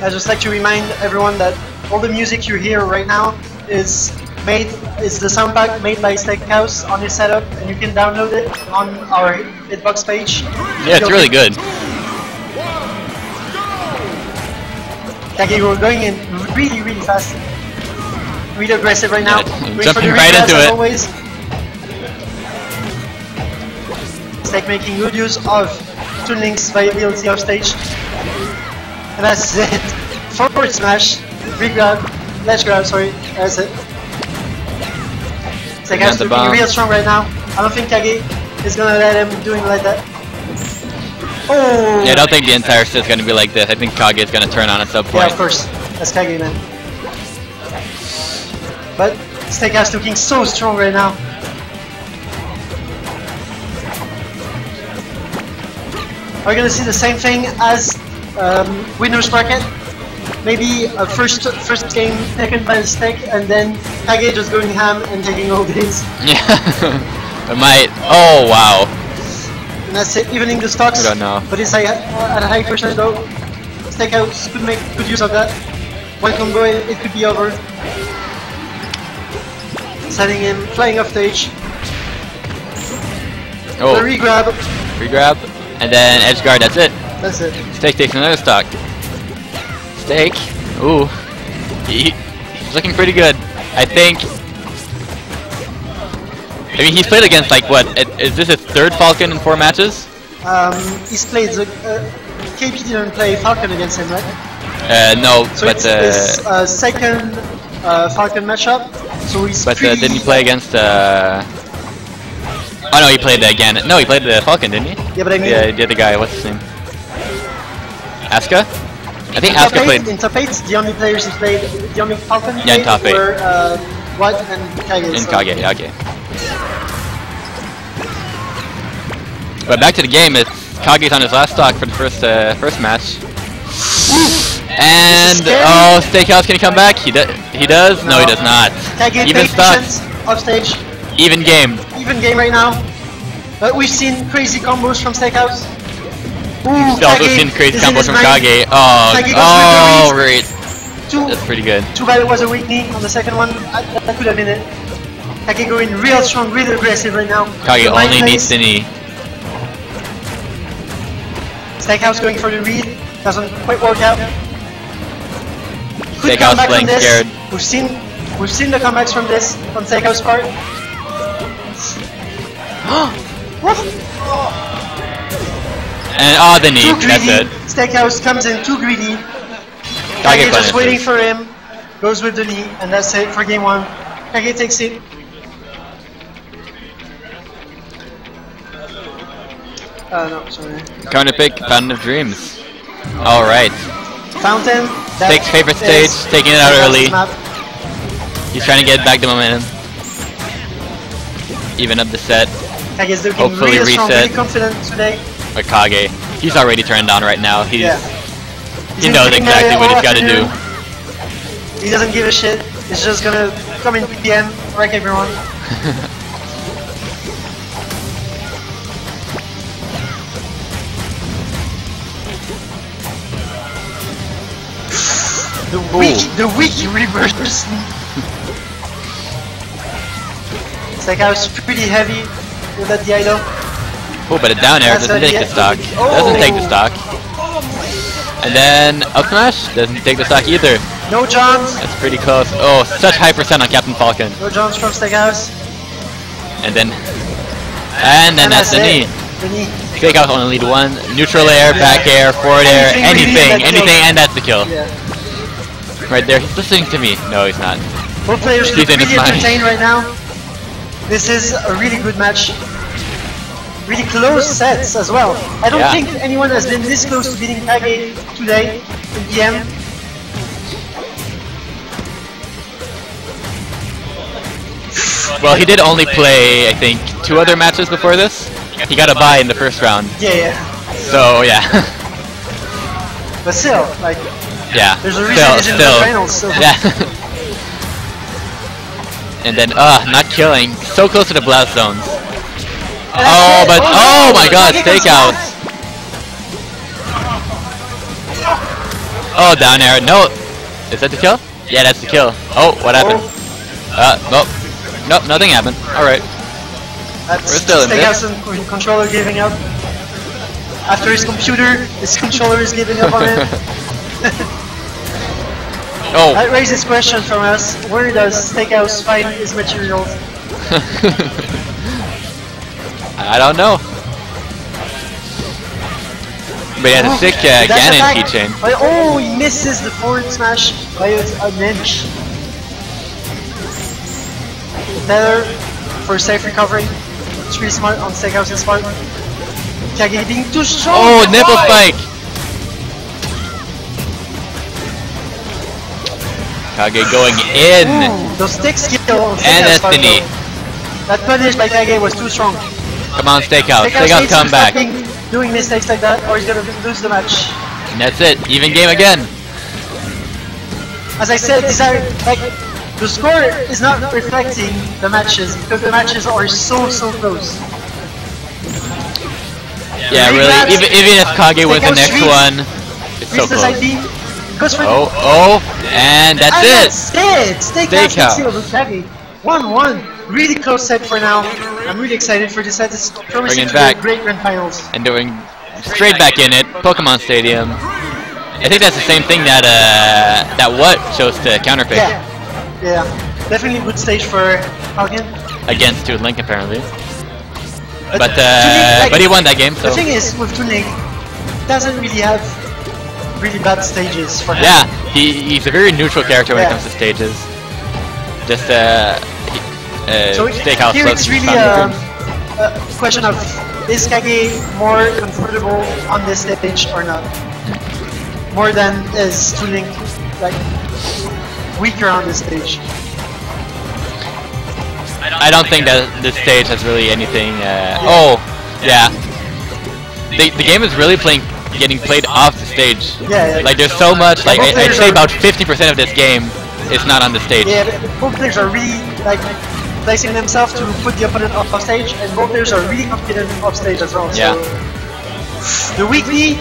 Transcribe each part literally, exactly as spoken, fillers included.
I'd just like to remind everyone that all the music you hear right now is made is the sound pack made by Steakhouse on his setup, and you can download it on our Hitbox page. Yeah, it's really good. Kage, we're going in really, really fast. Really aggressive right now. Yeah, jumping right into it. Always. Steak making good use of Toon Link's viability off stage. And that's it. Forward smash, big grab, ledge grab, sorry, that's it. Steak has to be real strong right now. I don't think Kage is gonna let him do it like that. Oh! Yeah, I don't think the entire set's gonna be like this. I think Kage is gonna turn on at some point. Yeah, of course. That's Kage, man. But Steakhouse looking so strong right now. We're gonna see the same thing as Um, winner's bracket, maybe a first first game taken by Steak, and then Kage just going ham and taking all these. Yeah, it might. Oh wow. And that's it, evening the stocks. I don't know. But it's like at a high percent though. Steakhouse could make good use of that. One combo, it, it could be over. Sending him flying off stage. Oh. The re-grab. Re-grab, and then edge guard. That's it. That's it. Steak takes another stock. Steak. Ooh. He, he's looking pretty good. I think. I mean, he's played against like what? Is this his third Falcon in four matches? Um, he's played. The, uh, K P didn't play Falcon against him, right? Uh, no. So but it's uh, his uh, second uh, Falcon matchup. So he's. But uh, didn't he play against? Uh... Oh no, he played uh, Ganon. No, he played the Falcon, didn't he? Yeah, but I mean. Yeah, the other guy. What's his name? Asuka? I think Asuka played... In top eight, the only players he played, the only Falcon yeah, top eight. were uh, White and Kage. And so. Kage, yeah, okay. But back to the game, it's Kage's on his last stock for the first uh, first match. And... oh, Steakhouse can come back? He, do he does? No. no, he does not. Kage Even stocks. Off stage. Even game. Even game right now. But we've seen crazy combos from Steakhouse. We've also seen crazy combos from Kage. Oh, oh, right. That's pretty good. Too bad it was a weak knee on the second one. That could have been it. Kage going real strong, real aggressive right now. Kage only needs the knee. Steakhouse going for the read. Doesn't quite work out. Steakhouse playing scared. We've seen, we've seen the comebacks from this on Steakhouse's part. What? And oh, the knee, that's it. Steakhouse comes in too greedy. Kage just waiting for him, goes with the knee, and that's it for game one. Kage takes it. Uh, no, sorry. Counter pick, Fountain of Dreams. Alright. Fountain. Takes favorite stage, taking it out early. He's trying to get back the momentum. Even up the set. Kage's looking Hopefully really reset. Strong, really confident today. But Kage, he's already turned on right now. He's, yeah. he's he knows exactly what he's got to do. He doesn't give a shit. He's just gonna come in P P M, wreck everyone. the weak, the weak reverse. It's like I was pretty heavy with that Diallo. Oh, but a down air doesn't take the stock. Doesn't take the stock. And then up smash doesn't take the stock either. No jumps. That's pretty close. Oh, such high percent on Captain Falcon. No jumps from Steakhouse. And then, and then that's the knee. Steakhouse only lead one. Neutral air, back air, forward air, anything, anything, and that's the kill. Right there. He's listening to me. No, he's not. Both players are really entertained right now. This is a really good match. Really close sets as well. I don't yeah. think anyone has been this close to beating Kage today in P M. Well, he did only play, I think, two other matches before this. He got a bye in the first round. Yeah, yeah. So, yeah. But still, like, yeah. there's a reason he's in the finals. So. Yeah. And then, ah, uh, not killing. So close to the blast zones. Oh, but oh my God, Steakhouse! Oh, down air. No. Is that the kill? Yeah, that's the kill. Oh, what happened? Uh, nope. Nope, nothing happened. Alright. That's Steakhouse and controller giving up. After his computer, his controller is giving up on him. Oh. That raises question from us. Where does Steakhouse find his materials? I don't know. But he had a sick uh, Ganon keychain. Oh, he misses the forward smash by an inch. Tether for safe recovery. Three smart on Steakhouse's part. Kage being too strong. Oh, nipple spike! Kage going in. Ooh, those stick skills. And Destiny. That punish by Kage was too strong. Come on, Steakhouse. Steakhouse, Steakhouse come back. Doing mistakes like that, or he's gonna lose the match. And that's it. Even game again. As I said, these are like the score is not reflecting the matches because the matches are so so close. Yeah, really. Even even if Kage was the next one, it's so close. Oh, oh, and that's it! That's it! Steakhouse. one one. Really close set for now. I'm really excited for this set. It's promising to be great grand finals. And doing straight back in it. Pokemon Stadium. I think that's the same thing that, uh, that what chose to counterpick. Yeah. Yeah. Definitely a good stage for Falcon. Against Toon Link, apparently. But, but, uh, like, but he won that game, so. The thing is, with Toon Link, doesn't really have really bad stages for him. Yeah, he, he's a very neutral character when yeah. it comes to stages. Just uh, uh so Steakhouse here it's really um, a question of is Kage more comfortable on this stage or not? More than is Toon Link like weaker on this stage. I don't think that this stage has really anything. Uh, yeah. Oh, yeah. The the game is really playing. Getting played off the stage. Yeah, yeah. Like there's so much, like I, I'd say about fifty percent of this game is not on the stage. Yeah, but both players are really like placing themselves to put the opponent off stage, and both players are really confident off stage as well. Yeah. So the weekly,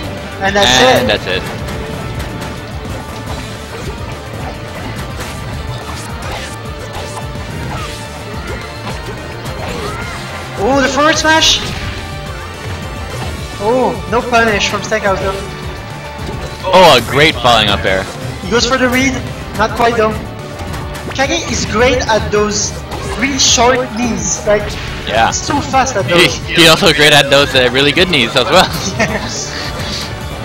and that's and it. And that's it. Oh, the forward smash! Oh, no punish from Steakhouse though. Oh, a great falling up air. He goes for the read, not quite though. Kage is great at those really short knees, like, yeah. He's so fast at those. He, he's also great at those uh, really good knees as well. Yes.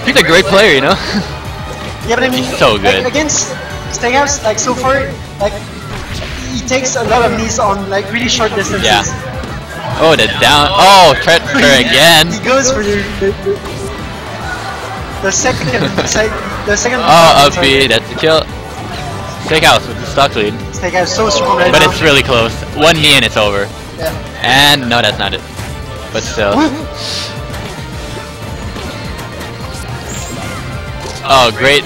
He's a great player, you know? Yeah, but I mean, he's so good. Like, against Steakhouse, like so far, like, he takes a lot of knees on like really short distances. Yeah. Oh, the down. Oh, Treacher again. He goes for the the, the, the second side, the second. Oh, up B, that's the kill. Steakhouse with the stock lead. Steakhouse so strong right but now. But it's really close. One knee and it's over. Yeah. And no, that's not it. But still. Oh, great.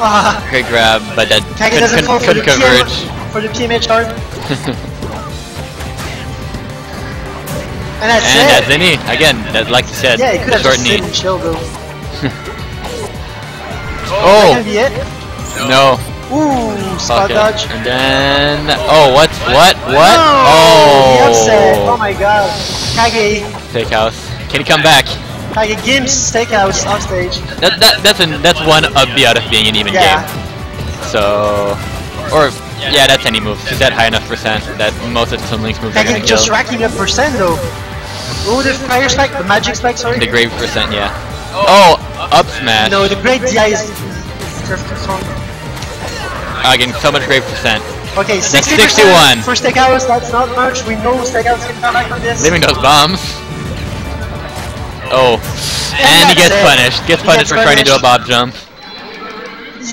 Ah. Great grab, but that couldn't could converge for the P M H hard. And that's and it! That's the knee, again, that, like you said, yeah, the short knee. Chill, though. Oh! That be it? No. Ooh, spot okay. dodge. And then... Oh, what? What? What? No, oh! The upset. Oh my god. Kage. Steakhouse. Can he come back? Kage Gims Steakhouse offstage. That, that, that's, an, that's one of the out of being an even yeah. game. So... Or... Yeah, that's any move. She's at high enough percent that most of Toon Link's moves Kage are gonna just kill. Just racking up percent, though. Oh, the fire spike, the magic spike, sorry. The great percent, yeah. Oh, up smash. No, the great D I is uh, getting so much great percent. Okay, sixty-one for Steakhouse. That's not much. We know Steakhouse can come back on this. Leaving those bombs. Oh, and, and he gets it. punished. Gets he punished gets for punished. trying to do a bob jump.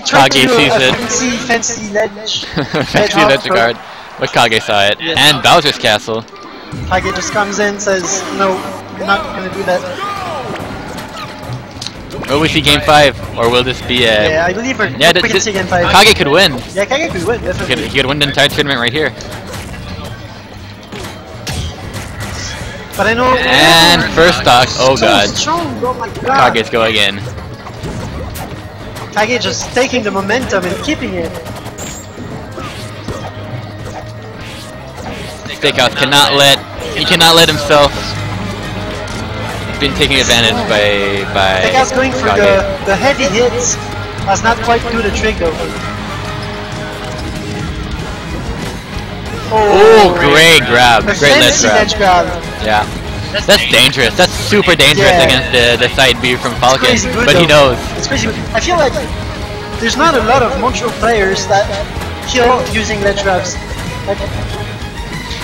Kage sees it. Fancy, fancy ledge. fancy ledge guard. But Kage saw it. Yes. And Bowser's castle. Kage just comes in and says, no, I'm not gonna do that. Will we see game five? Or will this be a... Yeah, I believe we're yeah, we can see game five. Kage could win. Yeah, Kage could win, definitely. He could, he could win the entire tournament right here. But I know... And first stock, oh god. Kage's going in. Kage just taking the momentum and keeping it. Steakhouse cannot let he cannot let himself been taken advantage by by. Steakhouse going for the the heavy hits does not quite do the trick though. Oh, Ooh, great grab, grab. great ledge grab. grab. Yeah, that's, that's dangerous. dangerous. That's super dangerous yeah. against the, the side B from Falcon, it's good, but though. he knows. It's crazy. I feel like there's not a lot of Montreal players that kill using ledge grabs. Like,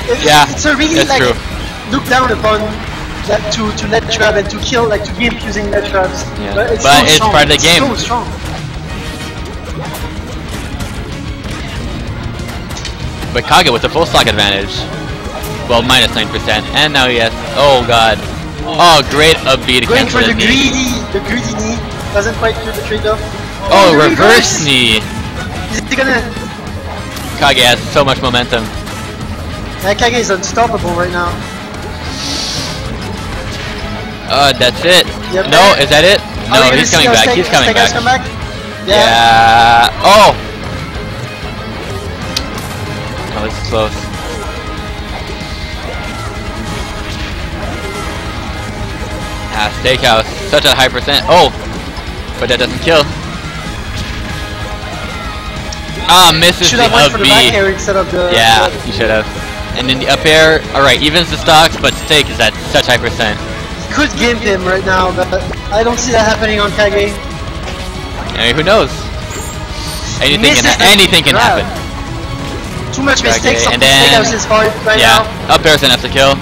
it's, yeah, it's a really like true. look down upon that to to ledge grab and to kill like to gimp using ledge grabs. Yeah. But it's, but so it's part of the game. It's so strong. But Kage with a full stock advantage. Well, minus nine percent, and now he has... Oh god. Oh, great upbeat Going against for the, the knee. greedy, the greedy knee. Doesn't quite do the trade off. Oh, oh reverse, reverse knee! Is he gonna... Kage has so much momentum. Yeah, Kage is unstoppable right now. Uh, that's it. Yep. No, is that it? No, oh, he's, coming back. he's coming back, he's coming back. Yeah. yeah. Oh! Oh, this is close. Ah, Steakhouse. Such a high percent. Oh! But that doesn't kill. Ah, misses the up B. Yeah, you should have. And then the up air, alright, evens the stocks, but Steak is at such high percent. You could gimp him right now, but I don't see that happening on Kage. I mean, who knows? Anything can, ha anything can happen. Too much mistakes okay, and then is hard right yeah, now. Up air's enough to kill.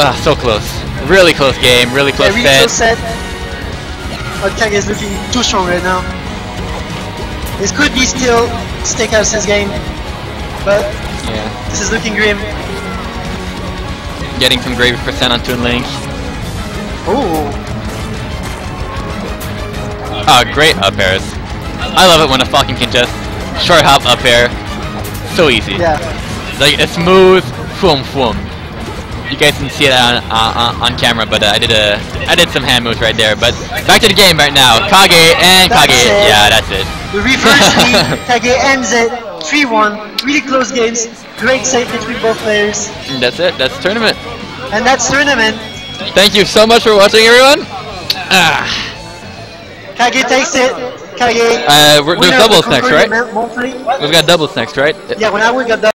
Ah, so close. Really close game, really close yeah, really set. But Kage is looking too strong right now. This could be still Steakhouse's game, but yeah. this is looking grim. Getting some great percent on Toon Link. Ooh. Ah, great up airs. I love it when a Falcon can just short hop up air. So easy. Yeah. Like a smooth foom foom. You guys can see that on uh, on camera, but uh, I did a I did some hand moves right there. But back to the game right now. Kage and that's Kage. It. Yeah, that's it. The reverse lead. Kage ends it. three one. Really close games. Great save between both players. And that's it. That's tournament. And that's tournament. Thank you so much for watching, everyone. Ah. Kage takes it. Kage, uh, we're, there's doubles next, right? Monthly. We've got doubles next, right? Yeah, when I we got doubles.